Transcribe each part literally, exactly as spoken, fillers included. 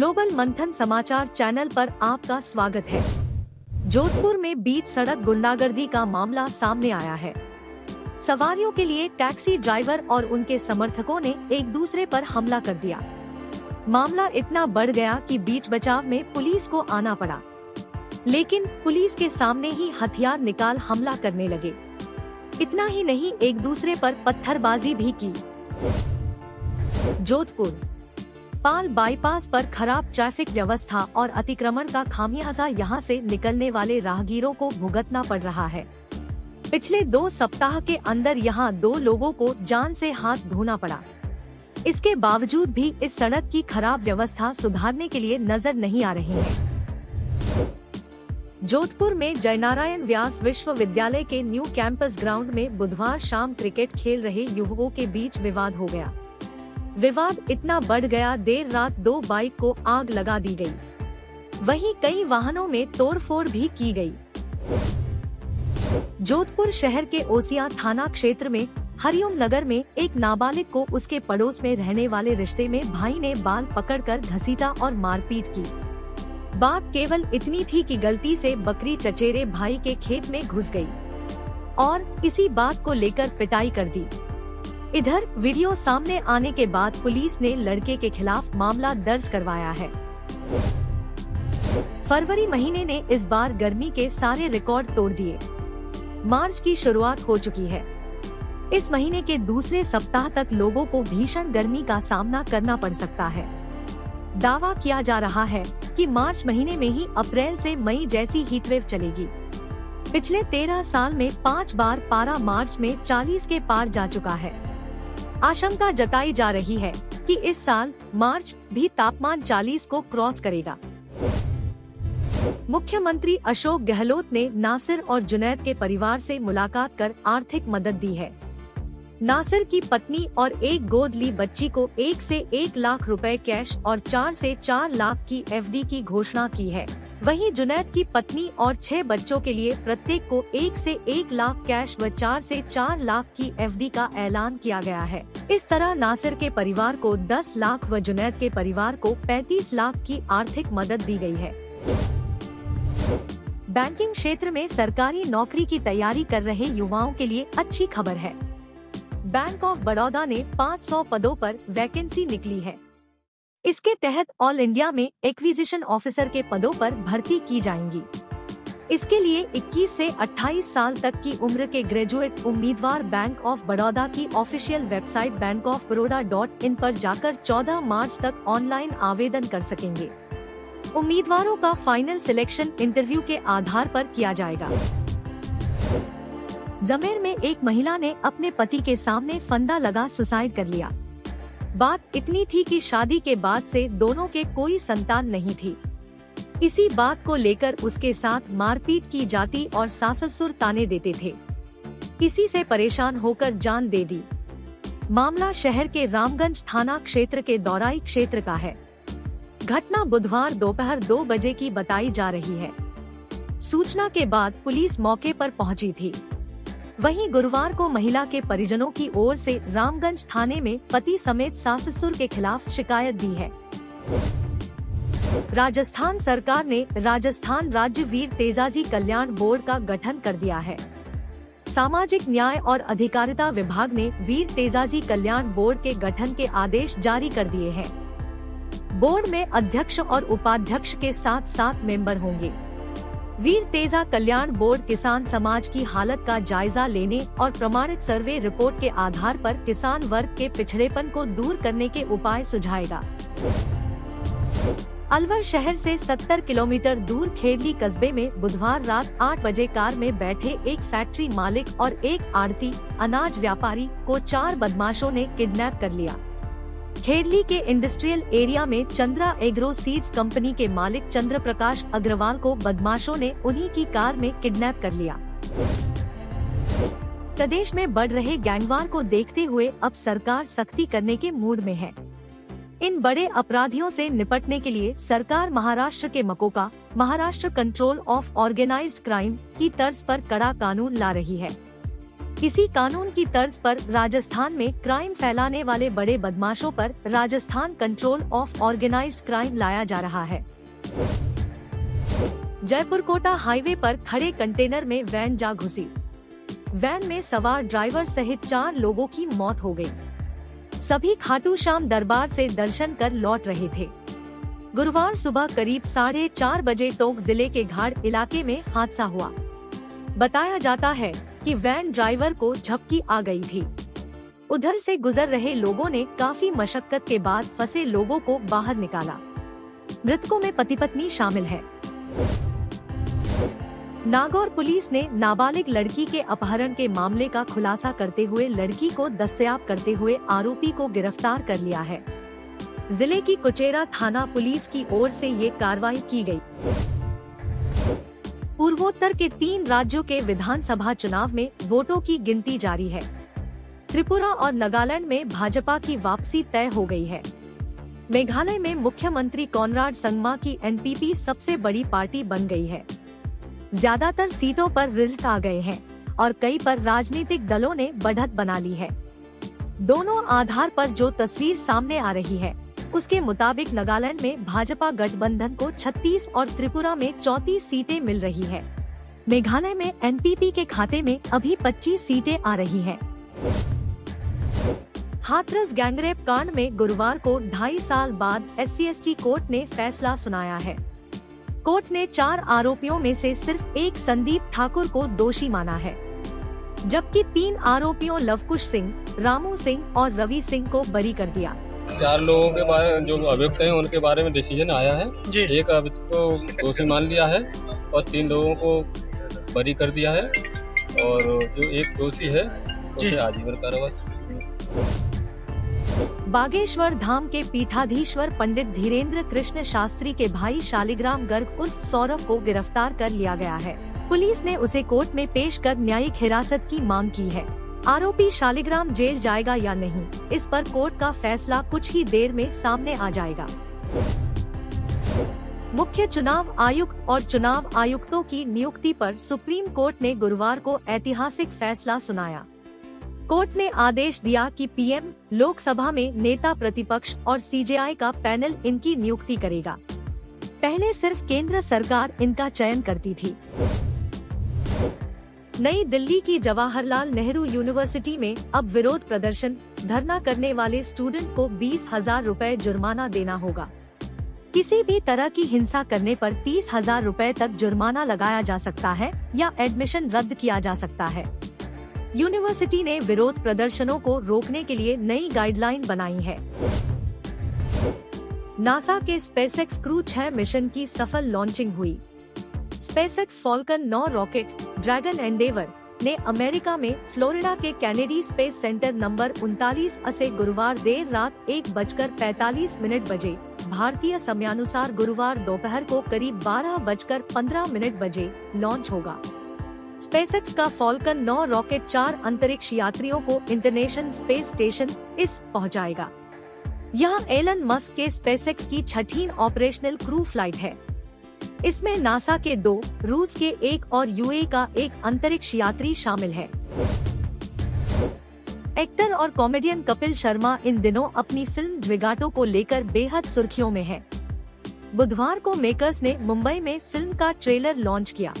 Global मंथन समाचार channel पर आपका स्वागत है। जोधपुर में बीच सड़क गुंडागर्दी का मामला सामने आया है। सवारियों के लिए टैक्सी ड्राइवर और उनके समर्थकों ने एक दूसरे पर हमला कर दिया। मामला इतना बढ़ गया कि बीच बचाव में पुलिस को आना पड़ा, लेकिन पुलिस के सामने ही हथियार निकाल हमला करने लगे। इतना ही नहीं, एक दूसरे पर पत्थरबाजी भी की। जोधपुर पाल बाईपास पर खराब ट्रैफिक व्यवस्था और अतिक्रमण का खामियाजा यहां से निकलने वाले राहगीरों को भुगतना पड़ रहा है। पिछले दो सप्ताह के अंदर यहां दो लोगों को जान से हाथ धोना पड़ा। इसके बावजूद भी इस सड़क की खराब व्यवस्था सुधारने के लिए नजर नहीं आ रही है। जोधपुर में जयनारायण व्यास विश्वविद्यालय के न्यू कैंपस ग्राउंड में बुधवार शाम क्रिकेट खेल रहे युवकों के बीच विवाद हो गया। विवाद इतना बढ़ गया, देर रात दो बाइक को आग लगा दी गई। वहीं कई वाहनों में तोड़फोड़ भी की गई। जोधपुर शहर के ओसिया थाना क्षेत्र में हरिओम नगर में एक नाबालिग को उसके पड़ोस में रहने वाले रिश्ते में भाई ने बाल पकड़कर घसीटा और मारपीट की। बात केवल इतनी थी कि गलती से बकरी चचेरे भाई के खेत में घुस गई और इसी बात को लेकर पिटाई कर दी। इधर वीडियो सामने आने के बाद पुलिस ने लड़के के खिलाफ मामला दर्ज करवाया है। फरवरी महीने ने इस बार गर्मी के सारे रिकॉर्ड तोड़ दिए। मार्च की शुरुआत हो चुकी है। इस महीने के दूसरे सप्ताह तक लोगों को भीषण गर्मी का सामना करना पड़ सकता है। दावा किया जा रहा है कि मार्च महीने में ही अप्रैल से मई जैसी हीटवेव चलेगी। पिछले तेरह साल में पाँच बार पारा मार्च में चालीस के पार जा चुका है। आशंका जताई जा रही है कि इस साल मार्च भी तापमान चालीस को क्रॉस करेगा। मुख्यमंत्री अशोक गहलोत ने नासिर और जुनैद के परिवार से मुलाकात कर आर्थिक मदद दी है। नासिर की पत्नी और एक गोद ली बच्ची को एक से एक लाख रुपए कैश और चार से चार लाख की एफडी की घोषणा की है। वहीं जुनैद की पत्नी और छह बच्चों के लिए प्रत्येक को एक से एक लाख कैश व चार से चार लाख की एफडी का ऐलान किया गया है। इस तरह नासिर के परिवार को दस लाख व जुनैद के परिवार को पैंतीस लाख की आर्थिक मदद दी गई है। बैंकिंग क्षेत्र में सरकारी नौकरी की तैयारी कर रहे युवाओं के लिए अच्छी खबर है। बैंक ऑफ बड़ौदा ने पाँच सौ पदों पर वैकेंसी निकली है। इसके तहत ऑल इंडिया में एक्विजिशन ऑफिसर के पदों पर भर्ती की जाएंगी। इसके लिए इक्कीस से अट्ठाईस साल तक की उम्र के ग्रेजुएट उम्मीदवार बैंक ऑफ बड़ौदा की official website bank of Baroda dot in पर जाकर चौदह मार्च तक ऑनलाइन आवेदन कर सकेंगे। उम्मीदवारों का फाइनल सिलेक्शन इंटरव्यू के आधार पर किया जाएगा। जमेर में एक महिला ने अपने पति के सामने फंदा लगा सुसाइड कर लिया। बात इतनी थी कि शादी के बाद से दोनों के कोई संतान नहीं थी। इसी बात को लेकर उसके साथ मारपीट की जाती और सास ससुर ताने देते थे। इसी से परेशान होकर जान दे दी। मामला शहर के रामगंज थाना क्षेत्र के दौराई क्षेत्र का है। घटना बुधवार दोपहर दो बजे की बताई जा रही है। सूचना के बाद पुलिस मौके पर पहुंची थी। वहीं गुरुवार को महिला के परिजनों की ओर से रामगंज थाने में पति समेत सास ससुर के खिलाफ शिकायत दी है। राजस्थान सरकार ने राजस्थान राज्य वीर तेजाजी कल्याण बोर्ड का गठन कर दिया है। सामाजिक न्याय और अधिकारिता विभाग ने वीर तेजाजी कल्याण बोर्ड के गठन के आदेश जारी कर दिए हैं। बोर्ड में अध्यक्ष और उपाध्यक्ष के साथ सात मेंबर होंगे। वीर तेजा कल्याण बोर्ड किसान समाज की हालत का जायजा लेने और प्रमाणित सर्वे रिपोर्ट के आधार पर किसान वर्ग के पिछड़ेपन को दूर करने के उपाय सुझाएगा। अलवर शहर से सत्तर किलोमीटर दूर खेड़ली कस्बे में बुधवार रात आठ बजे कार में बैठे एक फैक्ट्री मालिक और एक आड़ती अनाज व्यापारी को चार बदमाशों ने किडनैप कर लिया। खेड़ली के इंडस्ट्रियल एरिया में चंद्रा एग्रो सीड्स कंपनी के मालिक चंद्रप्रकाश अग्रवाल को बदमाशों ने उन्हीं की कार में किडनैप कर लिया। प्रदेश में बढ़ रहे गैंगवार को देखते हुए अब सरकार सख्ती करने के मूड में है। इन बड़े अपराधियों से निपटने के लिए सरकार महाराष्ट्र के MCOCA Maharashtra control of organised crime की तर्ज पर कड़ा कानून ला रही है। इसी कानून की तर्ज पर राजस्थान में क्राइम फैलाने वाले बड़े बदमाशों पर Rajasthan control of organised crime लाया जा रहा है। जयपुर कोटा हाईवे पर खड़े कंटेनर में वैन जा घुसी, वैन में सवार ड्राइवर सहित चार लोगों की मौत हो गई। सभी खाटू श्याम दरबार से दर्शन कर लौट रहे थे। गुरुवार सुबह करीब साढ़े चार बजे टोंक जिले के घाट इलाके में हादसा हुआ। बताया जाता है कि वैन ड्राइवर को झपकी आ गई थी। उधर से गुजर रहे लोगों ने काफी मशक्कत के बाद फंसे लोगों को बाहर निकाला। मृतकों में पति पत्नी शामिल है। नागौर पुलिस ने नाबालिग लड़की के अपहरण के मामले का खुलासा करते हुए लड़की को दस्तयाब करते हुए आरोपी को गिरफ्तार कर लिया है। जिले की कुचेरा थाना पुलिस की ओर से ये कार्रवाई की गई। पूर्वोत्तर के तीन राज्यों के विधानसभा चुनाव में वोटों की गिनती जारी है। त्रिपुरा और नागालैंड में भाजपा की वापसी तय हो गई है। मेघालय में मुख्यमंत्री कॉनराड संगमा की एनपीपी सबसे बड़ी पार्टी बन गई है। ज्यादातर सीटों पर रिजल्ट आ गए हैं और कई पर राजनीतिक दलों ने बढ़त बना ली है। दोनों आधार पर जो तस्वीर सामने आ रही है उसके मुताबिक नागालैंड में भाजपा गठबंधन को छत्तीस और त्रिपुरा में चौंतीस सीटें मिल रही है। मेघालय में एनपीपी के खाते में अभी पच्चीस सीटें आ रही है। हाथरस गैंगरेप कांड में गुरुवार को ढाई साल बाद S C S T court ने फैसला सुनाया है। कोर्ट ने चार आरोपियों में से सिर्फ एक संदीप ठाकुर को दोषी माना है, जबकि तीन आरोपियों लवकुश सिंह, रामू सिंह और रवि सिंह को बरी कर दिया। चार लोगों के बारे में जो अभियुक्त हैं उनके बारे में डिसीजन आया है। एक अभियुक्त को दोषी मान लिया है और तीन लोगों को बरी कर दिया है और जो एक दोषी है उसे आजीवन कारावास। बागेश्वर धाम के पीठाधीश्वर पंडित धीरेंद्र कृष्ण शास्त्री के भाई शालिग्राम गर्ग उर्फ सौरभ को गिरफ्तार कर लिया गया है। पुलिस ने उसे कोर्ट में पेश कर न्यायिक हिरासत की मांग की है। आरोपी शालिग्राम जेल जाएगा या नहीं, इस पर कोर्ट का फैसला कुछ ही देर में सामने आ जाएगा। मुख्य चुनाव आयुक्त और चुनाव आयुक्तों की नियुक्ति पर सुप्रीम कोर्ट ने गुरुवार को ऐतिहासिक फैसला सुनाया। कोर्ट ने आदेश दिया कि पी एम, लोकसभा में नेता प्रतिपक्ष और सी जे आई का पैनल इनकी नियुक्ति करेगा। पहले सिर्फ केंद्र सरकार इनका चयन करती थी। नई दिल्ली की जवाहरलाल नेहरू यूनिवर्सिटी में अब विरोध प्रदर्शन धरना करने वाले स्टूडेंट को बीस हजार रूपए जुर्माना देना होगा। किसी भी तरह की हिंसा करने पर तीस हजार रूपए तक जुर्माना लगाया जा सकता है या एडमिशन रद्द किया जा सकता है। यूनिवर्सिटी ने विरोध प्रदर्शनों को रोकने के लिए नई गाइडलाइन बनाई है। नासा के स्पेसएक्स क्रू छह मिशन की सफल लॉन्चिंग हुई। स्पेसएक्स फॉल्कन नौ रॉकेट ड्रैगन एंडेवर ने अमेरिका में फ्लोरिडा के कैनेडी स्पेस सेंटर नंबर उनतालीस असे गुरुवार देर रात एक बजकर पैतालीस मिनट बजे भारतीय समयानुसार गुरुवार दोपहर को करीब बारह बजकर पंद्रह मिनट बजे लॉन्च होगा। स्पेसएक्स का फॉल्कन नौ रॉकेट चार अंतरिक्ष यात्रियों को इंटरनेशनल स्पेस स्टेशन इस पहुंचाएगा। यह एलन मस्क के स्पेसएक्स की छठी ऑपरेशनल क्रू फ्लाइट है। इसमें नासा के दो, रूस के एक और यू ए का एक अंतरिक्ष यात्री शामिल है। एक्टर और कॉमेडियन कपिल शर्मा इन दिनों अपनी फिल्म झिवगाटो को लेकर बेहद सुर्खियों में है। बुधवार को मेकर्स ने मुंबई में फिल्म का ट्रेलर लॉन्च किया।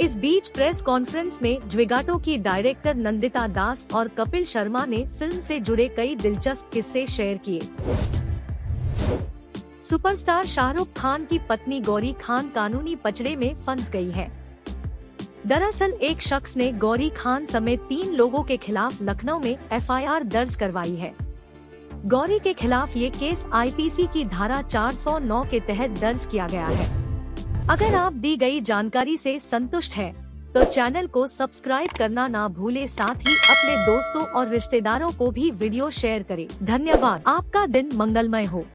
इस बीच प्रेस कॉन्फ्रेंस में झिवगाटो की डायरेक्टर नंदिता दास और कपिल शर्मा ने फिल्म से जुड़े कई दिलचस्प किस्से शेयर किए। सुपरस्टार शाहरुख खान की पत्नी गौरी खान कानूनी पचड़े में फंस गई है। दरअसल एक शख्स ने गौरी खान समेत तीन लोगों के खिलाफ लखनऊ में एफ आई आर दर्ज करवाई है। गौरी के खिलाफ ये केस आई पी सी की धारा चार सौ नौ के तहत दर्ज किया गया है। अगर आप दी गई जानकारी से संतुष्ट हैं, तो चैनल को सब्सक्राइब करना ना भूलें। साथ ही अपने दोस्तों और रिश्तेदारों को भी वीडियो शेयर करें। धन्यवाद। आपका दिन मंगलमय हो।